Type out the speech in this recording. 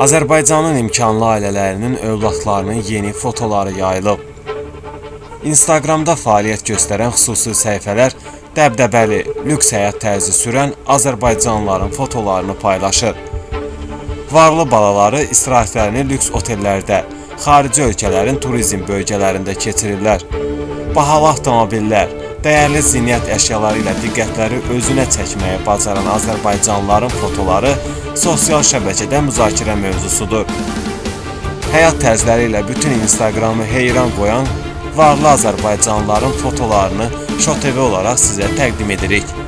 Azərbaycanın imkanlı ailələrinin övladlarının yeni fotoları yayılıb. İnstaqramda fəaliyyət göstərən xüsusi səhifələr dəbdəbəli, lüks həyat tərzi sürən Azərbaycanlıların fotolarını paylaşır. Varlı balaları istirahətlərini lüks otellərdə, xarici ölkələrin turizm bölgələrində keçirirlər. Bahalı avtomobillər, dəyərli zinət əşyaları ilə diqqətləri özünə çəkməyə bacaran Azərbaycanlıların fotoları sosial şəbəkədə müzakirə mövzusudur. Həyat tərzləri ilə bütün Instagramı heyran qoyan varlı Azərbaycanlıların fotolarını ŞOTV olaraq sizə təqdim edirik.